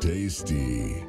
Tasty.